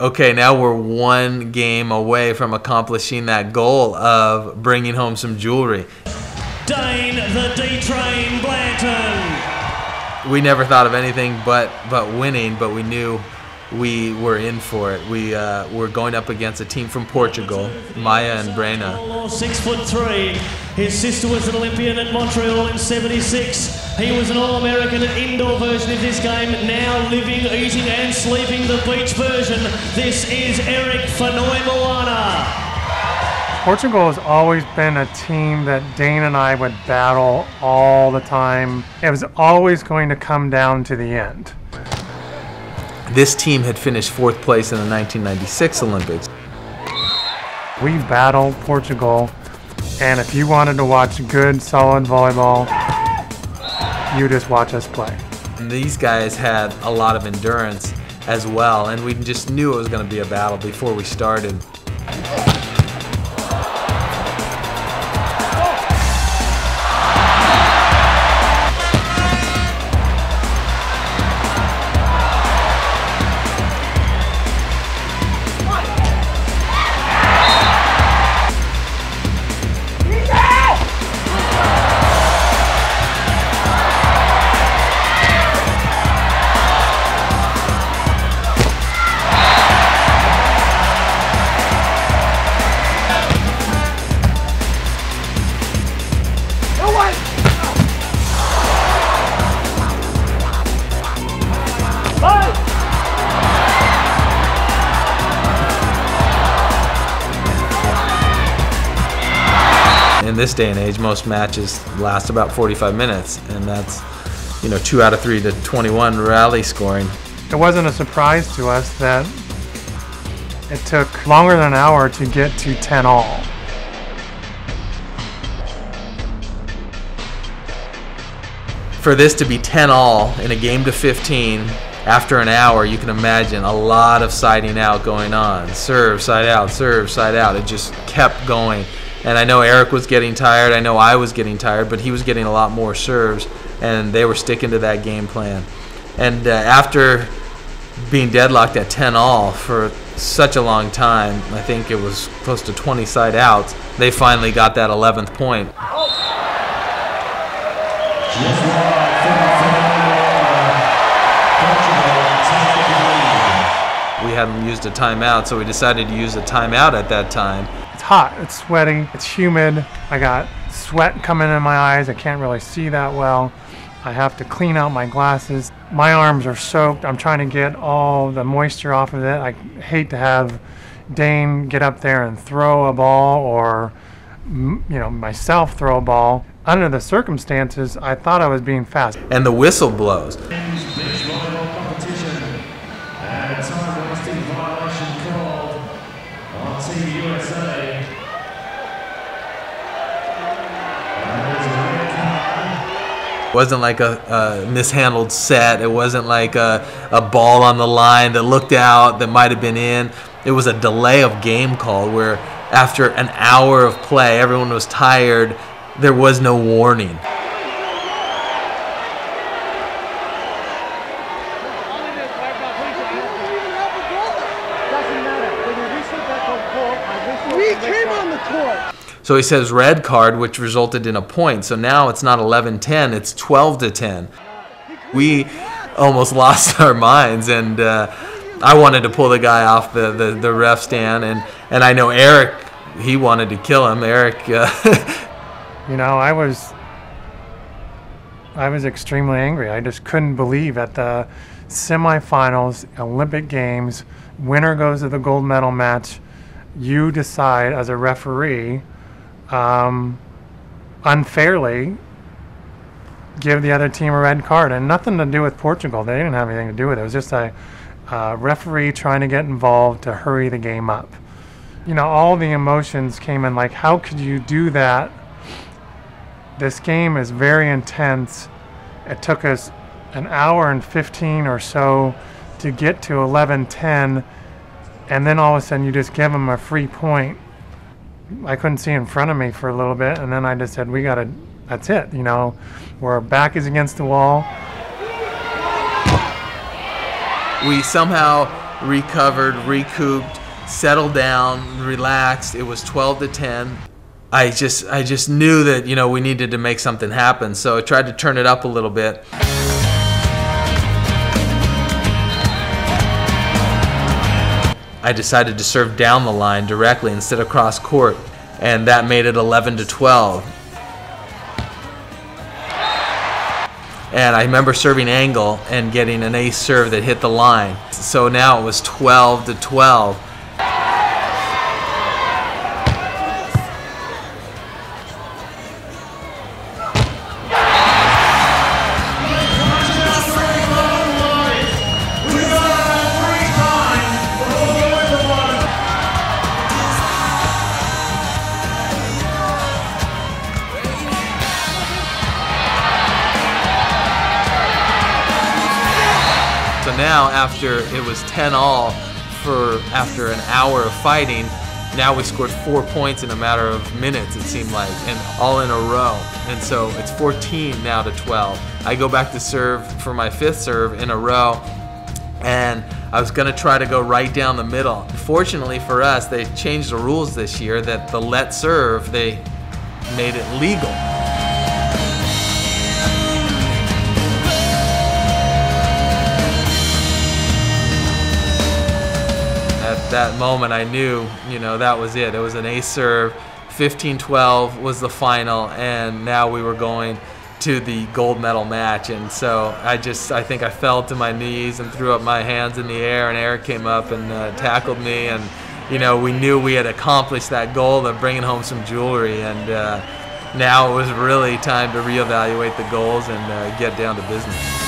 Okay, now we're one game away from accomplishing that goal of bringing home some jewelry. Dane the D-Train Blanton. We never thought of anything but winning, but we knew we were in for it. We were going up against a team from Portugal, Maia and Brena. 6'3". His sister was an Olympian at Montreal in '76. He was an All-American at indoor version of this game. Now living, eating and sleeping the beach version. This is Eric Fonoimoana. Portugal has always been a team that Dane and I would battle all the time. It was always going to come down to the end. This team had finished 4th place in the 1996 Olympics. We battled Portugal, and if you wanted to watch good, solid volleyball, you just watch us play. These guys had a lot of endurance as well, and we just knew it was going to be a battle before we started. In this day and age, most matches last about 45 minutes, and that's, you know, 2 out of 3 to 21 rally scoring. It wasn't a surprise to us that it took longer than an hour to get to 10 all. For this to be 10 all in a game to 15 after an hour, you can imagine a lot of siding out going on. Serve, side out, serve, side out. It just kept going. And I know Eric was getting tired, I know I was getting tired, but he was getting a lot more serves, and they were sticking to that game plan. And after being deadlocked at 10 all for such a long time, I think it was close to 20 side outs, they finally got that 11th point. We hadn't used a timeout, so we decided to use a timeout at that time. It's hot, it's sweaty, it's humid. I got sweat coming in my eyes. I can't really see that well. I have to clean out my glasses. My arms are soaked. I'm trying to get all the moisture off of it. I hate to have Dane get up there and throw a ball or, you know, myself throw a ball. Under the circumstances, I thought I was being fast. And the whistle blows. It wasn't like a mishandled set. It wasn't like a ball on the line that looked out that might have been in. It was a delay of game call where after an hour of play, everyone was tired. There was no warning. So he says red card, which resulted in a point. So now it's not 11-10, it's 12-10. We almost lost our minds, and I wanted to pull the guy off the ref stand, and I know Eric, he wanted to kill him. Eric, you know, I was extremely angry. I just couldn't believe at the semifinals, Olympic Games, winner goes to the gold medal match. You decide as a referee. Unfairly give the other team a red card, and nothing to do with Portugal. They didn't have anything to do with it. It was just a referee trying to get involved to hurry the game up. You know, all the emotions came in, like, how could you do that? This game is very intense. It took us an hour and 15 or so to get to 11-10, and then all of a sudden you just give them a free point. I couldn't see in front of me for a little bit, and then I just said, we gotta, that's it, you know, where our back is against the wall. We somehow recovered, recouped, settled down, relaxed. It was 12 to 10. I just knew that, you know, we needed to make something happen, so I tried to turn it up a little bit. I decided to serve down the line directly instead of cross court, and that made it 11 to 12. And I remember serving angle and getting an ace serve that hit the line. So now it was 12 to 12. So now, after it was 10 all after an hour of fighting, now we scored 4 points in a matter of minutes, it seemed like, and all in a row. And so it's 14 now to 12. I go back to serve for my fifth serve in a row, and I was gonna try to go right down the middle. Fortunately for us, they changed the rules this year that the let serve, they made it legal. At that moment, I knew, you know, that was it. It was an ace serve. 15-12 was the final, and now we were going to the gold medal match. And so I think I fell to my knees and threw up my hands in the air, and Eric came up and tackled me. And, you know, we knew we had accomplished that goal of bringing home some jewelry. And now it was really time to reevaluate the goals and get down to business.